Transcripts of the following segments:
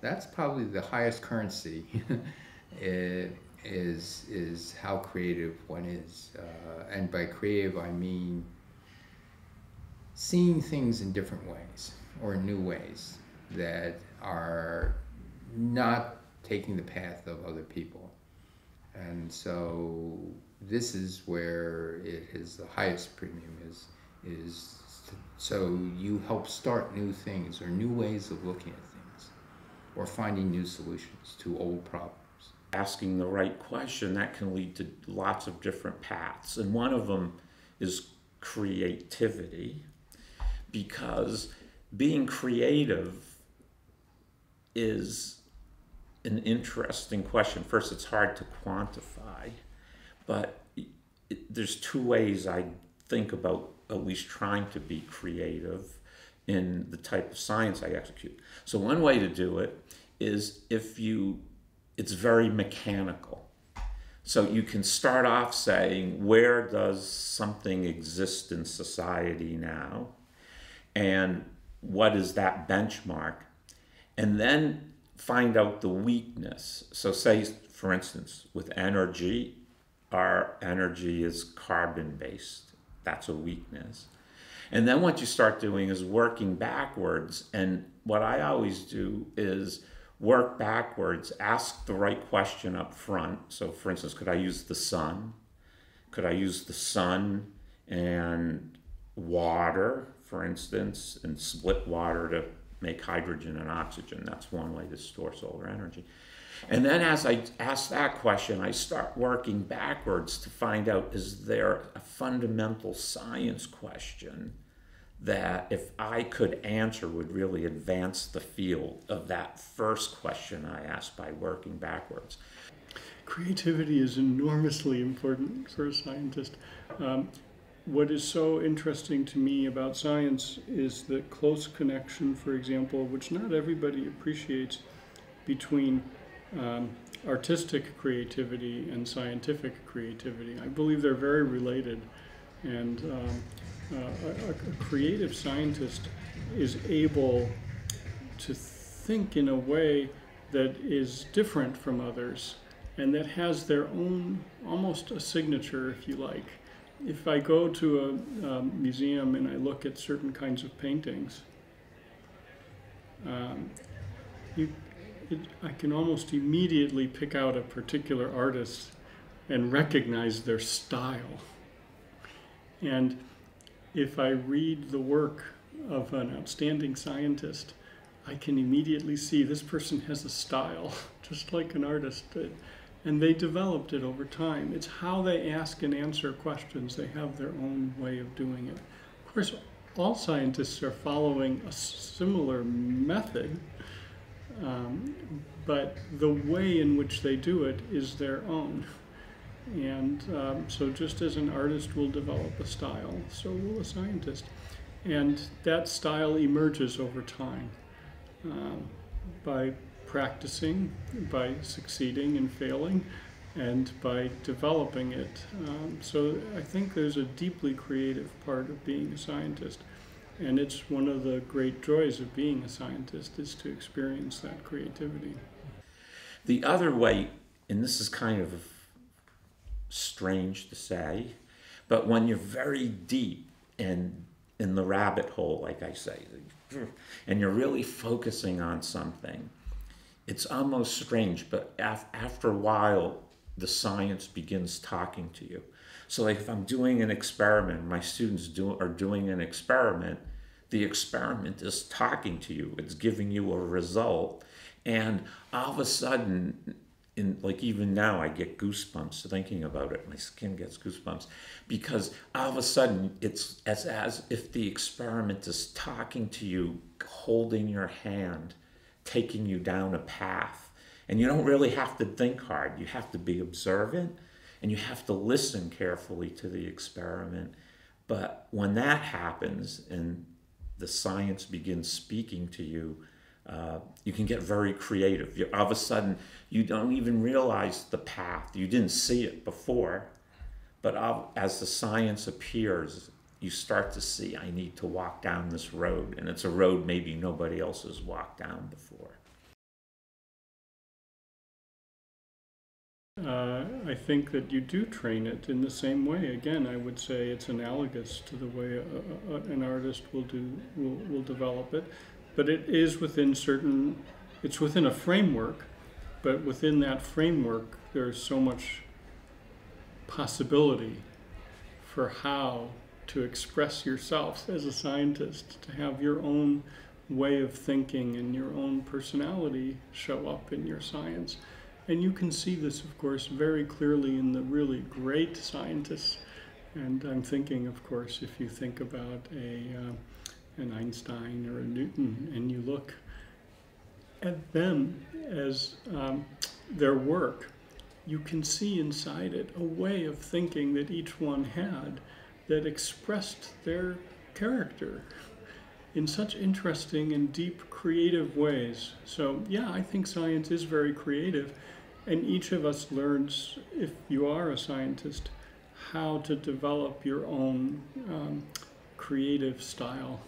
that's probably the highest currency is how creative one is. And by creative, I mean seeing things in different ways or new ways that are not taking the path of other people. And so this is where it is the highest premium is so you help start new things or new ways of looking at things or finding new solutions to old problems. Asking the right question, that can lead to lots of different paths. And one of them is creativity, because being creative is an interesting question. First, it's hard to quantify, but there's two ways I think about at least trying to be creative in the type of science I execute. So one way to do it is it's very mechanical. So you can start off saying, where does something exist in society now? And what is that benchmark? And then find out the weakness. So say, for instance, with energy, our energy is carbon-based. That's a weakness. And then what you start doing is working backwards. And what I always do is work backwards, ask the right question up front. So for instance, could I use the sun? Could I use the sun and water, for instance, and split water to make hydrogen and oxygen? That's one way to store solar energy. And then as I ask that question, I start working backwards to find out, is there a fundamental science question that if I could answer would really advance the field of that first question I asked by working backwards? Creativity is enormously important for a scientist. What is so interesting to me about science is the close connection, for example, which not everybody appreciates, between artistic creativity and scientific creativity. I believe they're very related, and a creative scientist is able to think in a way that is different from others and that has their own, almost a signature, if you like. If I go to a museum and I look at certain kinds of paintings, I can almost immediately pick out a particular artist and recognize their style. And if I read the work of an outstanding scientist, I can immediately see this person has a style, just like an artist did. And they developed it over time. It's how they ask and answer questions. They have their own way of doing it. Of course, all scientists are following a similar method, but the way in which they do it is their own. And so just as an artist will develop a style, so will a scientist. And that style emerges over time by practicing, by succeeding and failing, and by developing it. So I think there's a deeply creative part of being a scientist. And it's one of the great joys of being a scientist is to experience that creativity. The other way, and this is kind of strange to say, but when you're very deep and in the rabbit hole, like I say, and you're really focusing on something, it's almost strange, but after a while, the science begins talking to you. So like if I'm doing an experiment, my students are doing an experiment, the experiment is talking to you. It's giving you a result. And all of a sudden, like even now, I get goosebumps thinking about it. My skin gets goosebumps because all of a sudden, it's as if the experiment is talking to you, holding your hand, taking you down a path. And you don't really have to think hard. You have to be observant and you have to listen carefully to the experiment. But when that happens and the science begins speaking to you, you can get very creative. All of a sudden, you don't even realize the path. You didn't see it before, but as the science appears, you start to see, I need to walk down this road, and it's a road maybe nobody else has walked down before. I think that you do train it in the same way. Again, I would say it's analogous to the way an artist will develop it, but it is within certain, it's within a framework, but within that framework there's so much possibility for how to express yourself as a scientist, to have your own way of thinking and your own personality show up in your science. And you can see this, of course, very clearly in the really great scientists. And I'm thinking, of course, if you think about an Einstein or a Newton, and you look at them as their work, you can see inside it a way of thinking that each one had that expressed their character in such interesting and deep creative ways. So yeah, I think science is very creative, and each of us learns, if you are a scientist, how to develop your own creative style.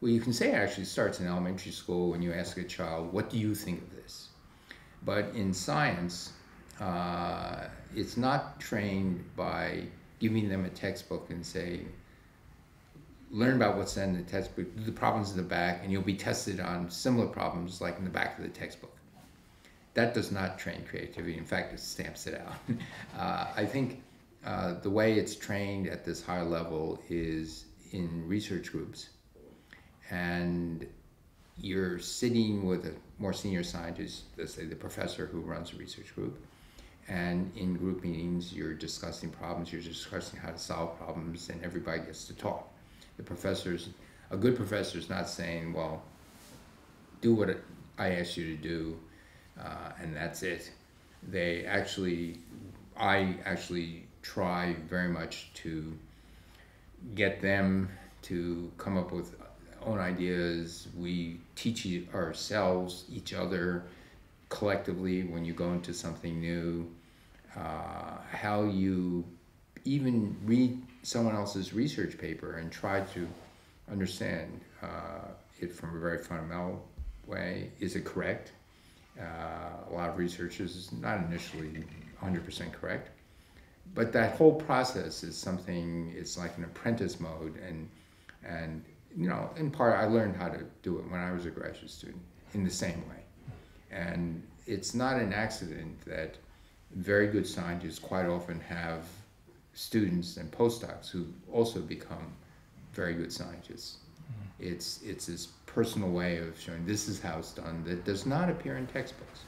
Well, you can say it actually starts in elementary school when you ask a child, what do you think of this? But in science, it's not trained by giving them a textbook and saying, learn about what's in the textbook, do the problems in the back, and you'll be tested on similar problems like in the back of the textbook. That does not train creativity. In fact, it stamps it out. I think the way it's trained at this higher level is in research groups, and you're sitting with a more senior scientist, let's say the professor who runs a research group, and in group meetings you're discussing problems, you're discussing how to solve problems, and everybody gets to talk. The professor's, a good professor is not saying, well, do what I asked you to do, and that's it. They actually, I actually try very much to get them to come up with own ideas. We teach ourselves, each other, collectively, when you go into something new, how you even read someone else's research paper and try to understand it from a very fundamental way. Is it correct? A lot of researchers is not initially 100% correct, but that whole process is something, it's like an apprentice mode, and you know, in part I learned how to do it when I was a graduate student in the same way. And it's not an accident that very good scientists quite often have students and postdocs who also become very good scientists. It's this personal way of showing this is how it's done that does not appear in textbooks.